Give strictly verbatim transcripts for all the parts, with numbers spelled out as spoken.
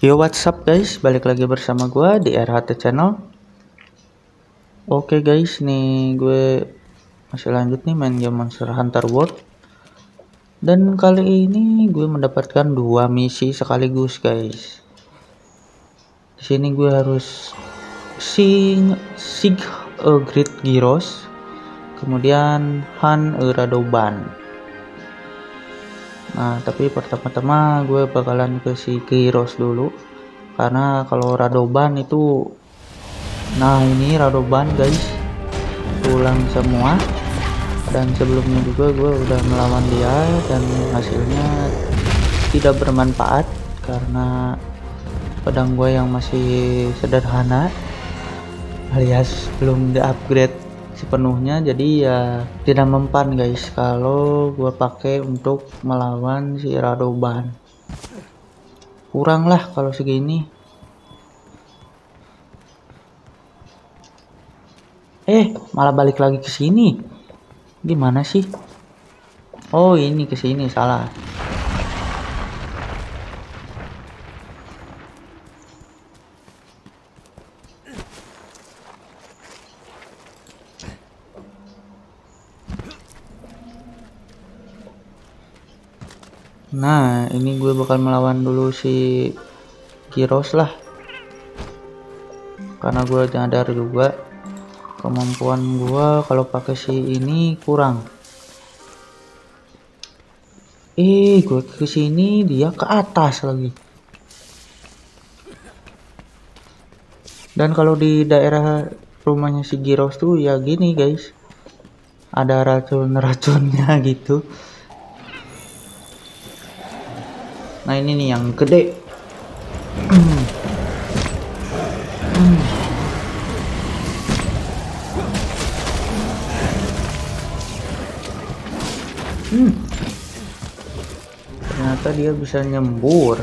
Yo, what's up guys, balik lagi bersama gua di R H T Channel. Oke okay guys, nih gue masih lanjut nih main game Monster Hunter World. Dan kali ini gue mendapatkan dua misi sekaligus guys. Di sini gue harus sing sig a Great Girros, kemudian Han a Radobaan. Nah, tapi pertama-tama gue bakalan ke si Girros dulu, karena kalau Radobaan itu, nah ini Radobaan guys, pulang semua. Dan sebelumnya juga gue udah melawan dia dan hasilnya tidak bermanfaat karena pedang gue yang masih sederhana, alias belum di-upgrade sepenuhnya. Jadi ya tidak mempan guys kalau gua pakai untuk melawan si Radobaan. Kurang lah kalau segini. Eh, malah balik lagi ke sini. Gimana sih? Oh, ini ke sini salah. Nah, ini gue bakal melawan dulu si Girros lah, karena gue nyadar juga kemampuan gue kalau pakai si ini kurang. Eh, gue ke sini dia ke atas lagi. Dan kalau di daerah rumahnya si Girros tuh ya gini guys, ada racun-racunnya gitu. Nah ini nih yang gede. hmm. Ternyata dia bisa nyembur.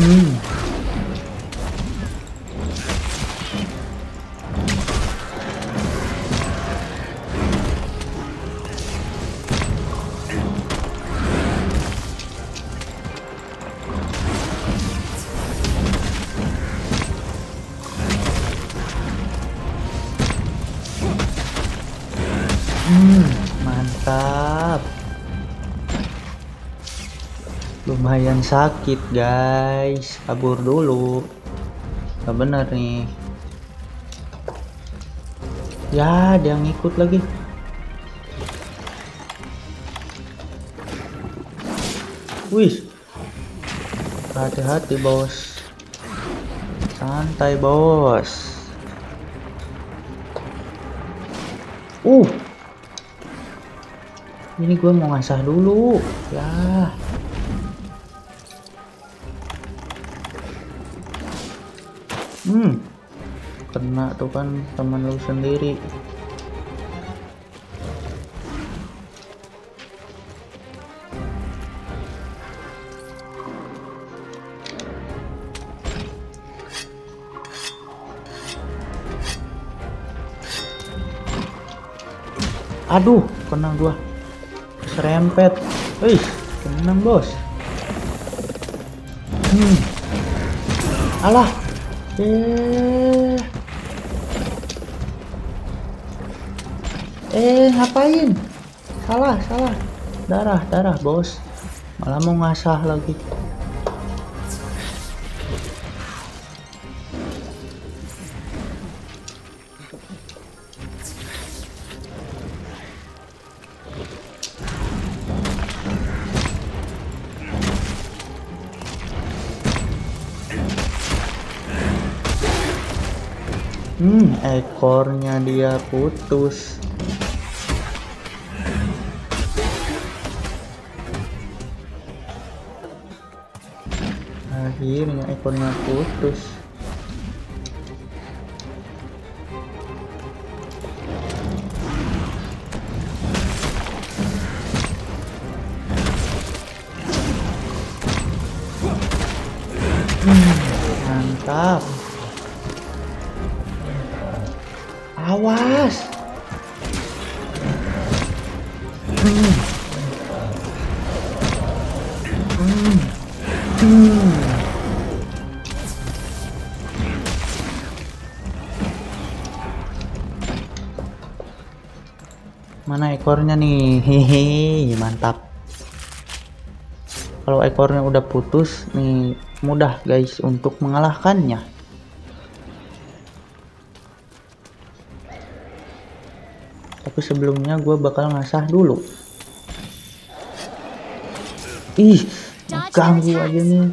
Hmm. Hmm, mantap. Lumayan sakit guys, kabur dulu. Gak bener nih ya, dia ngikut lagi. Wih, hati-hati bos, santai bos. Uh ini gue mau ngasah dulu ya. Hmm, kena tuh kan teman lu sendiri. Aduh, kena gua serempet. Wih, kena bos. Hmm, alah. Eh, eh ngapain? Salah, salah. Darah, darah, bos. Malah mau ngasah lagi. Hmm, ekornya dia putus. Akhirnya ekornya putus. Hmm, mantap. Awas. Hmm. Hmm. Hmm. Mana ekornya nih? Hehehe, mantap. Kalau ekornya udah putus nih, mudah guys untuk mengalahkannya. Tapi sebelumnya gue bakal ngasah dulu. Ih, ganggu aja nih.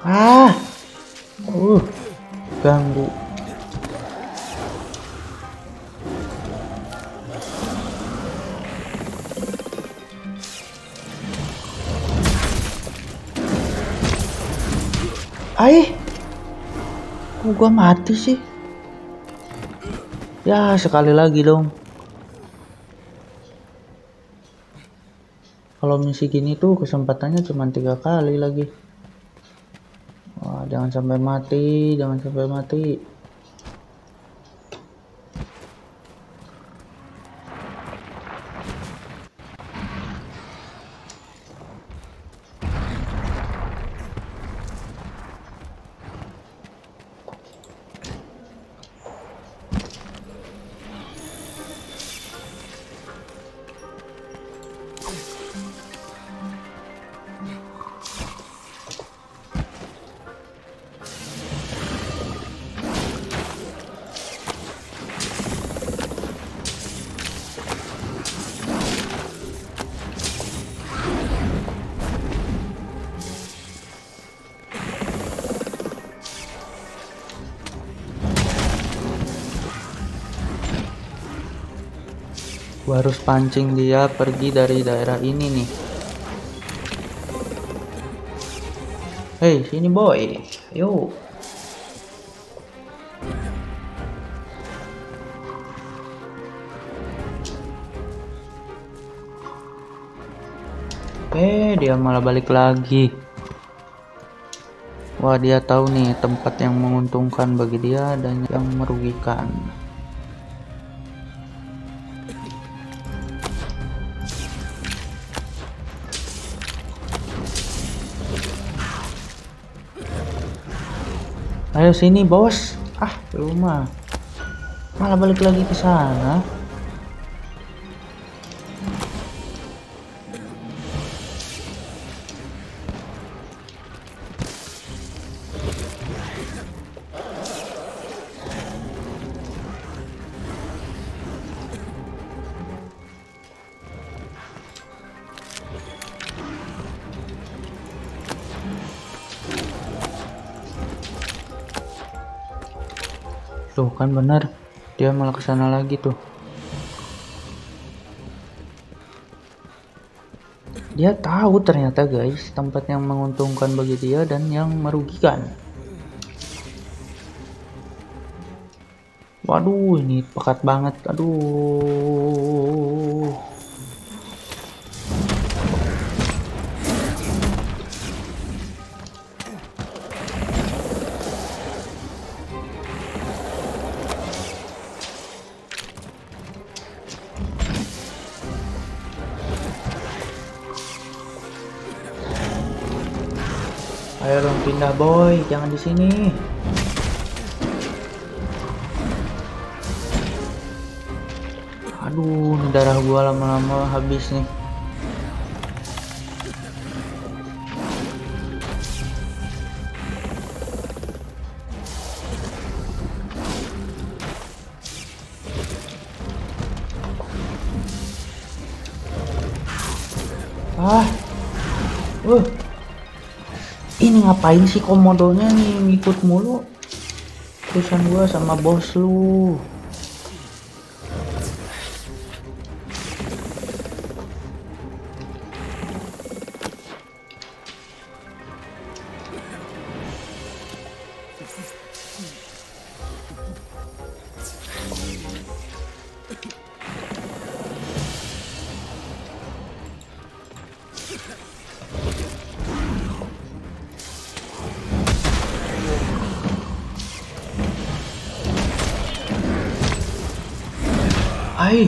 Ah, uh, ganggu. Aih, kok gua mati sih? Ya sekali lagi dong. Kalau misi gini tuh kesempatannya cuma tiga kali lagi. Wah, jangan sampai mati, jangan sampai mati. Gua harus pancing dia pergi dari daerah ini nih. Hei, sini boy. Ayo. Eh, dia malah balik lagi. Wah, dia tahu nih tempat yang menguntungkan bagi dia dan yang merugikan. Ayo sini bos. Ah, rumah malah balik lagi ke sana. Tuh kan benar, dia malah ke sana lagi tuh. Dia tahu ternyata guys tempat yang menguntungkan bagi dia dan yang merugikan. Waduh, ini pekat banget. Aduh. Ayo dong pindah boy, jangan di sini. Aduh, darah gua lama-lama habis nih. Ah, uh. Ini ngapain sih komodonya nih ngikut mulu urusan gua sama bos lu. Hai.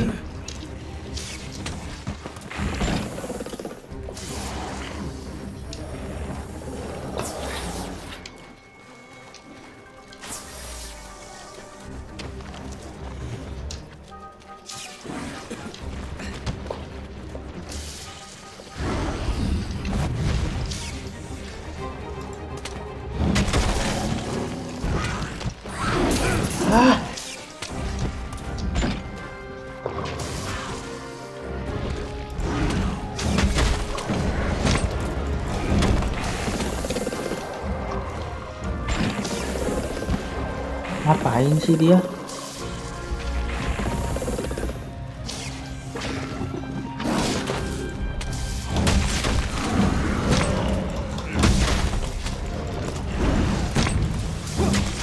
Ngapain sih dia?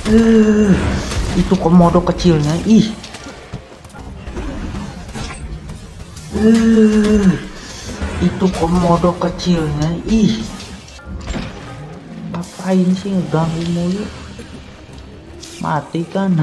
Uh, itu komodo kecilnya, ih. Uh, itu komodo kecilnya, ih. Ngapain sih ganggu mulu? Mati kan.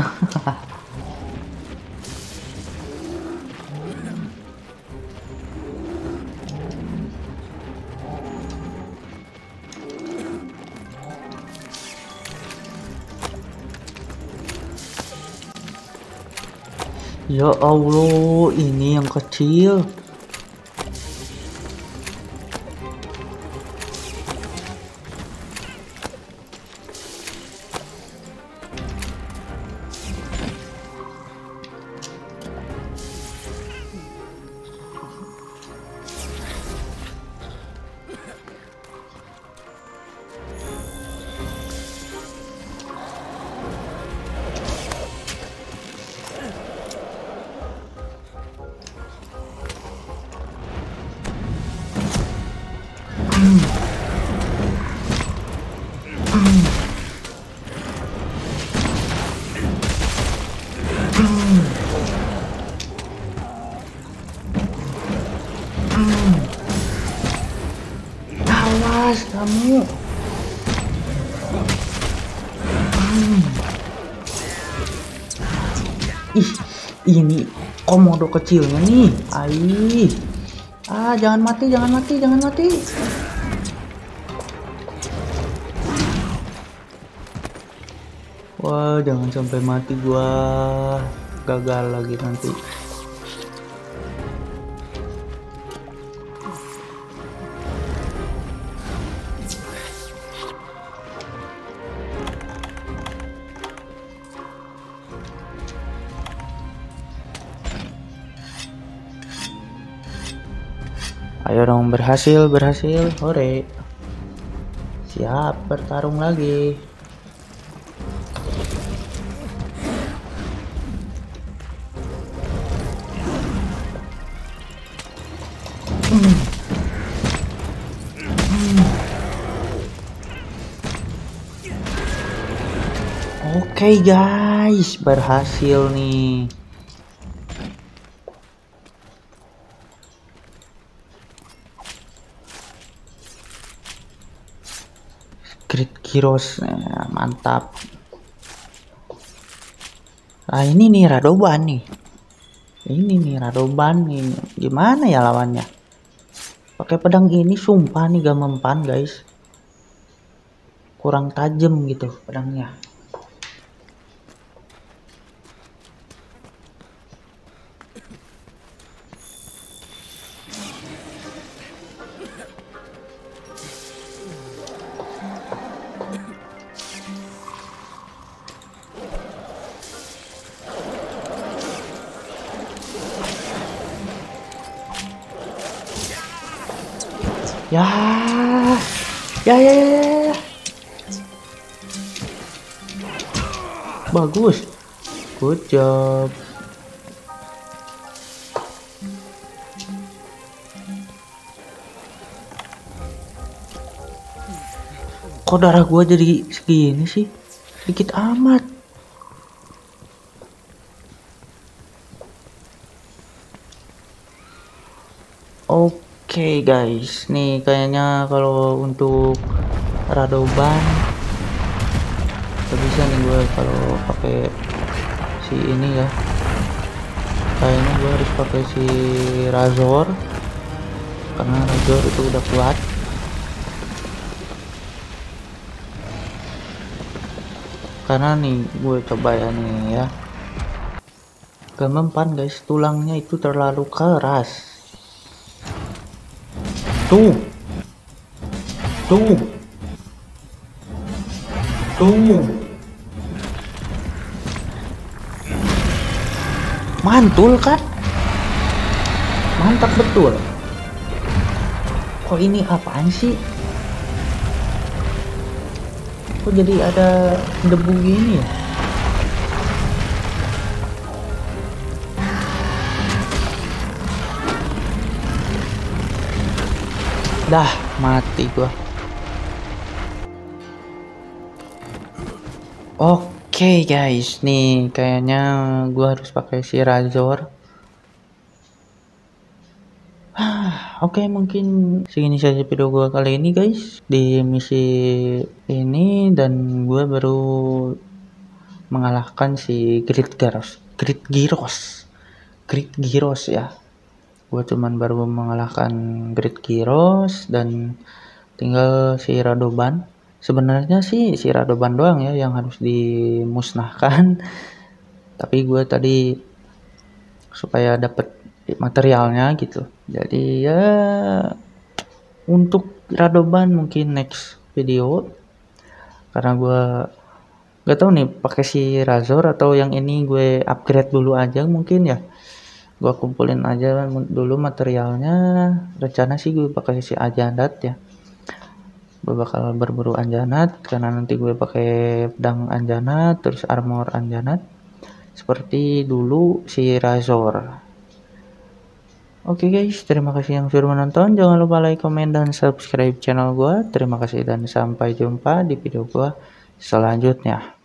Ya Allah, ini yang kecil. Awas kamu. Hmm. Ih, ini komodo kecilnya nih. Aih. Ah, jangan mati, jangan mati, jangan mati. Wah, jangan sampai mati gua. Gagal lagi nanti. Ayo dong, berhasil, berhasil, hore. Siap bertarung lagi. Oke guys, berhasil nih. Great Girros, nah, mantap. Nah ini nih Radobaan nih. Ini nih Radobaan nih. Gimana ya lawannya? Pakai pedang ini sumpah nih gak mempan guys. Kurang tajam gitu pedangnya. Ya, ya, ya, ya, ya, bagus, good job. Kok darah gua jadi segini sih, sedikit amat. Oke. Oke okay guys, nih kayaknya kalau untuk Radobaan bisa nih gue kalau pakai si ini ya. Kayaknya gue harus pakai si Razor, karena Razor itu udah kuat. Karena nih gue coba ya nih ya, kemempan guys, tulangnya itu terlalu keras. Tuh tuh tuh mantul kan, mantap betul. Kok ini apaan sih, kok jadi ada debu gini ya? Dah mati gua. Oke guys, nih kayaknya gua harus pakai si Razor. Oke, okay, mungkin segini saja video gua kali ini guys, di misi ini, dan gua baru mengalahkan si Great Girros. Great Girros. Great Girros ya. Gua cuman baru mengalahkan Great Girros dan tinggal si Radobaan. Sebenarnya sih si Radobaan doang ya yang harus dimusnahkan. Tapi gua tadi supaya dapet materialnya gitu, jadi ya untuk Radobaan mungkin next video, karena gue gak tahu nih pakai si Razor atau yang ini gue upgrade dulu aja mungkin ya. Gue kumpulin aja dulu materialnya, rencana sih gue pakai si Anjanath ya. Gue bakal berburu Anjanath karena nanti gue pakai pedang Anjanath, terus armor Anjanath seperti dulu si Razor. Oke okay guys, terima kasih yang sudah menonton. Jangan lupa like, komen, dan subscribe channel gua. Terima kasih dan sampai jumpa di video gua selanjutnya.